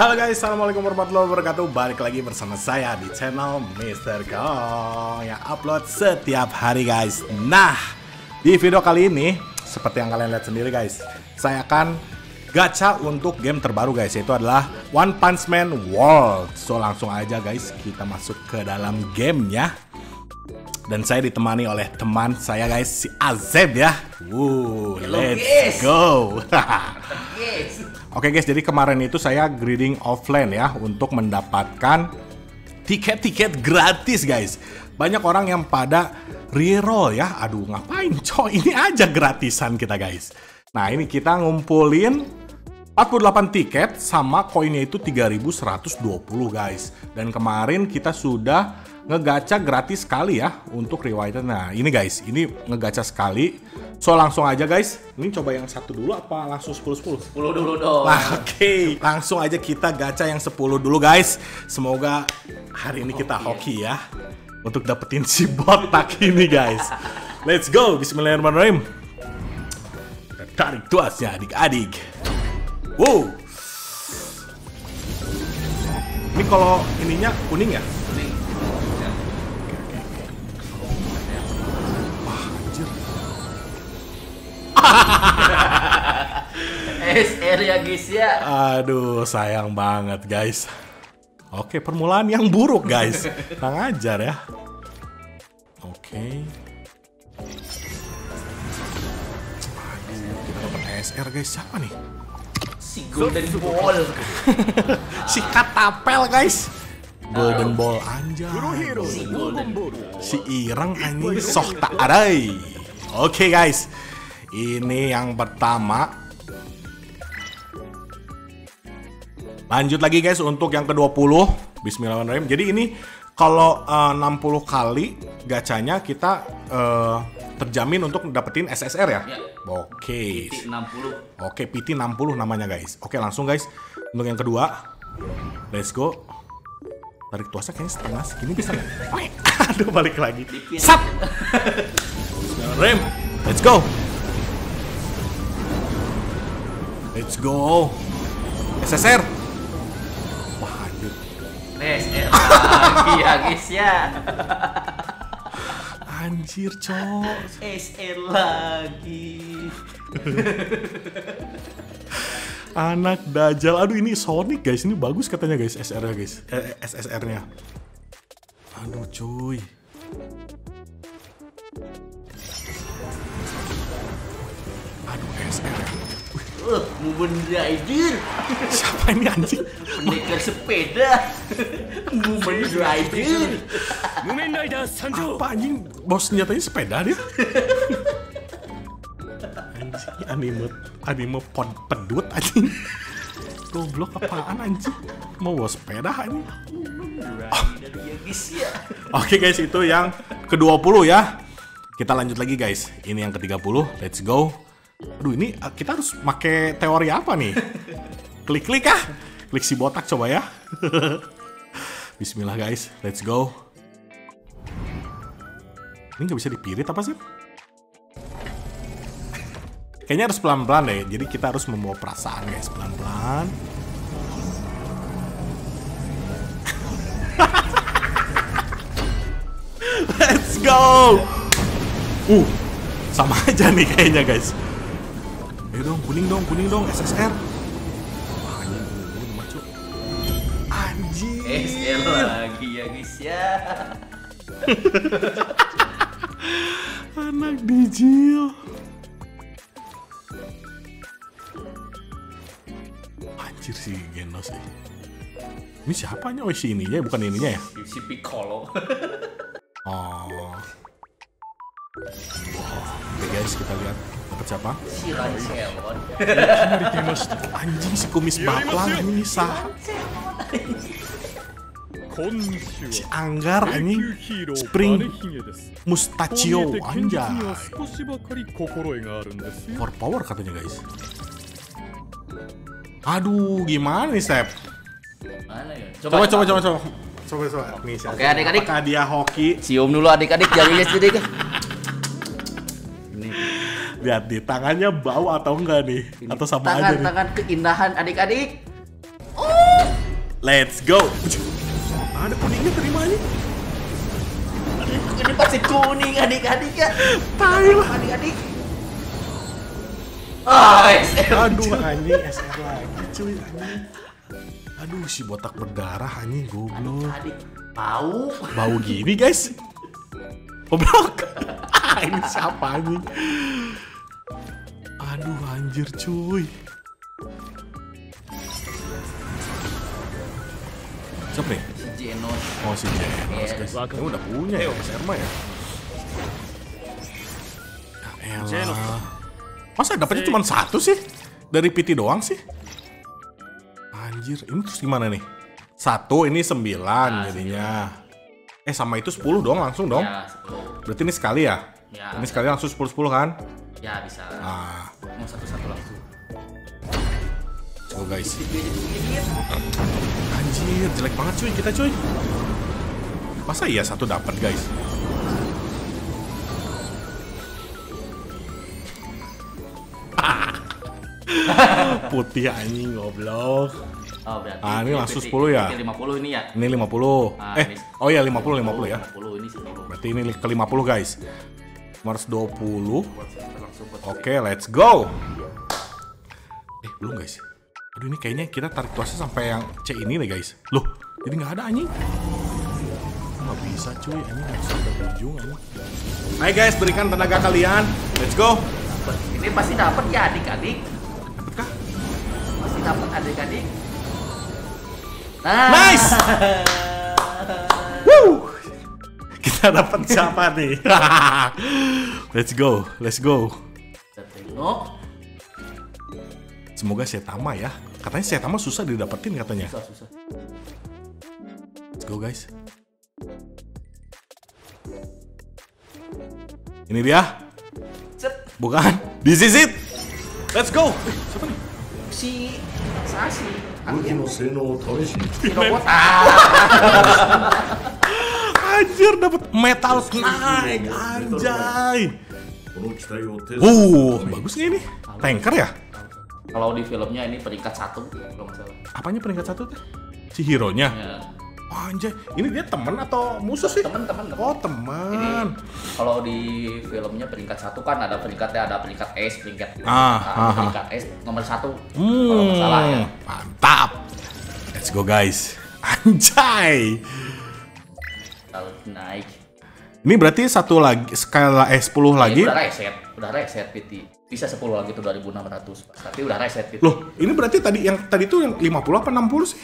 Halo guys, assalamualaikum warahmatullahi wabarakatuh. Balik lagi bersama saya di channel Mr. Kong yang upload setiap hari guys. Nah, di video kali ini seperti yang kalian lihat sendiri guys, saya akan gacha untuk game terbaru guys, yaitu adalah One Punch Man World. So langsung aja guys, kita masuk ke dalam gamenya. Dan saya ditemani oleh teman saya guys, si Azed ya. Let's go. Oke guys, jadi kemarin itu saya greeting offline ya untuk mendapatkan tiket-tiket gratis guys. Banyak orang yang pada reroll ya. Aduh, ngapain coy, ini aja gratisan kita guys. Nah, ini kita ngumpulin 48 tiket sama koinnya itu 3.120 guys. Dan kemarin kita sudah ngegacha gratis sekali ya untuk reward. Nah, ini guys, ini ngegacha sekali. So langsung aja guys, ini coba yang satu dulu apa langsung 10-10? 10 dulu dong. Oke, langsung aja kita gacha yang 10 dulu guys. Semoga hari ini kita hoki ya untuk dapetin si botak ini guys. Let's go, bismillahirrahmanirrahim. Kita tarik tuasnya adik-adik. Wow. Ini kalau ininya kuning ya? Kuning. Ya guys ya. Aduh, sayang banget guys. Oke, permulaan yang buruk guys. Kurang ajar ya. Oke. Aduh, kita dapat SR guys. Siapa nih? Si Golden Ball. Si Katapel guys. Golden Ball anjay. Si Golden Ball. Si Ireng anjing soh tak arai. Oke guys. Ini yang pertama. Lanjut lagi guys untuk yang ke-20. Bismillahirrahmanirrahim. Jadi ini kalau 60 kali gacanya kita terjamin untuk dapetin SSR ya? Ya. Oke. PT 60. Oke, PT 60 namanya guys. Oke, langsung guys untuk yang kedua. Let's go. Tarik tuasnya kayaknya setengah segini bisa nggak? Aduh, balik lagi. Sap. Bismillahirrahmanirrahim. Let's go. Let's go. SSR. SSR lagi ya guys ya. Anjir cok, SSR lagi. Anak dajal. Aduh, ini Sonic guys, ini bagus katanya guys SSR-nya guys. SSR nya Aduh cuy. Aduh, SSR. Muben rider. Siapa ini anjing? Pendekar sepeda. Muben rider. Muben rider Sanjo. Apa anjing? Bos senjatanya sepeda dia. Anjing, anime pon pedut anjing. Goblok apaan anjing? Mau bawa sepeda anjing. Oke guys, itu yang ke-20 ya. Kita lanjut lagi guys. Ini yang ke-30. Let's go. Aduh, ini kita harus pakai teori apa nih? Klik-klik ah. Klik si botak coba ya. Bismillah guys, let's go. Ini nggak bisa dipirit apa sih? Kayaknya harus pelan-pelan deh. Jadi kita harus membawa perasaan guys, pelan-pelan. Let's go. Sama aja nih kayaknya guys. Ayo dong, kuning dong, SSR. Anjir. SSR lagi ya guys ya. Anak dijil. Anjir si Genos ini. Ini siapanya? Oh, si ininya, bukan ininya ya? Si Piccolo. Oh. Oke guys, kita lihat dapat siapa? Si Rancelon. Anjing, si kumis baplang ini sah. Si Anggar ini Spring Mustachio anjay. Power power katanya guys. Aduh, gimana nih Step? Coba. Oke adik-adik, dia hoki. Cium dulu adik-adik jarinya sedikit. Lihat nih, tangannya bau atau enggak nih? Atau sama aja nih? Tangan keindahan adik-adik. Oh, let's go. Ada kuningnya, terima ini. Ini pasti kuning, adik-adik ya. Tahu adik-adik. Ah, SR. Aduh, anjing SR lagi, cuy, anjing. Aduh, si botak berdarah anjing goblok. Adik, bau. Bau gini, guys. Goblok. Ini siapa anjing? Aduh, anjir, cuy. Siapa nih? Si Genos. Oh, si Genos, guys. Kamu udah punya ya, Mas Erma ya? Ya elah. Masa dapetnya cuma satu sih? Dari PT doang sih? Anjir, ini terus gimana nih? Satu, ini 9 jadinya. Eh, sama itu 10 dong, langsung dong? Ya, 10. Berarti ini sekali ya? Ya. Ini sekali langsung 10-10 kan? Ya, bisa. Ah. Mau satu-satu langsung. Oh guys, anjir jelek banget cuy kita cuy. Masa iya satu dapat guys? Putih anjing goblok. Oh, ah ini langsung 10 ya? 50 ini ya? Ini 50. Ah, oh ya 50 ya. 50 ini sih. Berarti ini ke 50 guys. 120. Oke, let's go. Belum guys. Aduh ini kayaknya kita tarik tuasnya sampai yang C ini deh guys. Loh, jadi nggak ada anjing. Nggak bisa cuy, anjing nggak sampai ujung anjing. Hai guys, berikan tenaga kalian. Let's go. Ini pasti dapat ya adik-adik. Dapat kah? Pasti dapat adik-adik. Nah. Nice. Woo. Kita dapat siapa nih? Let's go, let's go. Tengok. Semoga Setama ya. Katanya Setama susah didapetin katanya. Susah. Let's go guys. Ini dia. Bukan. This is it. Let's go. Siapa nih? Si Sashi. Anjir dapat Metal Knight. Anjay. Bagus nih ini. Tanker ya? Kalau di filmnya ini peringkat 1 kalau nggak salah. Apanya peringkat 1 teh? Si hero-nya? Ya. Oh, anjay, ini dia teman atau musuh sih? Teman. Oh, teman. Kalau di filmnya peringkat 1 kan ada peringkatnya, ada peringkat S, peringkat S nomor 1. Kalau nggak salah ya. Mantap. Let's go guys. Anjay. Kalau naik. Ini berarti satu lagi skala 10 lagi. Udah reset PT. Bisa 10 lagi tuh 2600, tapi udah reset gitu. Loh, ini berarti tadi tuh yang 50 apa 60 sih?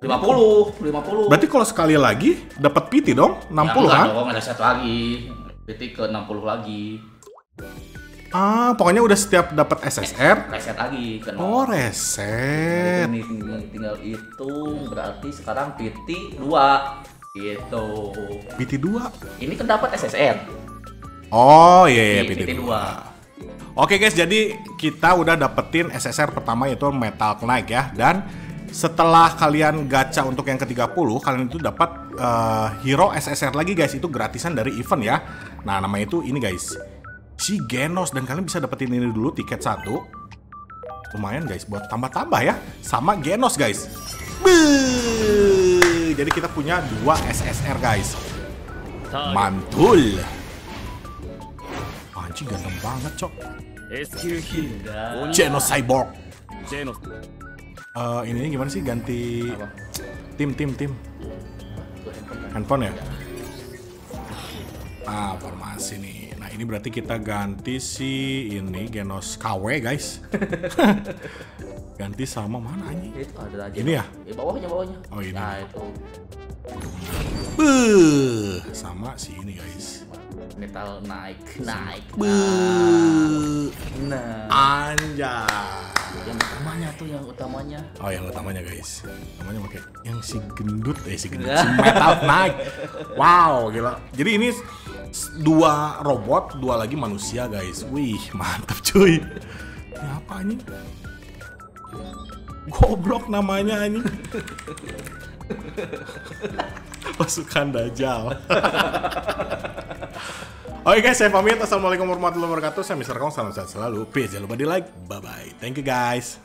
50. Berarti kalau sekali lagi dapat PT dong, 60 ya, kan? Dong, ada reset lagi. PT ke 60 lagi. Ah, pokoknya udah setiap dapat SSR reset lagi ke 0. Oh, reset. Ini tinggal hitung, berarti sekarang PT 2. Gitu. PT 2. Ini kan dapat SSR. Oh iya, PT2. Oke guys, jadi kita udah dapetin SSR pertama yaitu Metal Knight ya. Dan setelah kalian gacha untuk yang ke-30, kalian itu dapat hero SSR lagi guys. Itu gratisan dari event ya. Nah namanya itu ini guys, si Genos. Dan kalian bisa dapetin ini dulu, tiket 1. Lumayan guys, buat tambah-tambah ya. Sama Genos guys. Beuh! Jadi kita punya 2 SSR guys. Mantul. Anjing ganteng banget cok. Genos Cyborg. Ini gimana sih ganti tim? Handphone ya? Ah formasi nih. Nah ini berarti kita ganti si ini Genos KW guys. Ganti sama mana anjing? Ini ya? Bawahnya. Oh ini. Sama si ini guys. Metal naik. Nah. Anjay. Yang utamanya. Oh, yang utamanya guys. Namanya pakai yang si gendut, si Metal Knight. Wow, gila. Jadi ini 2 robot, 2 lagi manusia guys. Wih, mantap cuy. Ini apa ini? Goblok namanya ini. Pasukan Dajjal. Oke guys, saya pamit. Assalamualaikum warahmatullahi wabarakatuh. Saya Mr. Kong, salam sehat selalu. Peace, jangan lupa di like. Bye-bye. Thank you guys.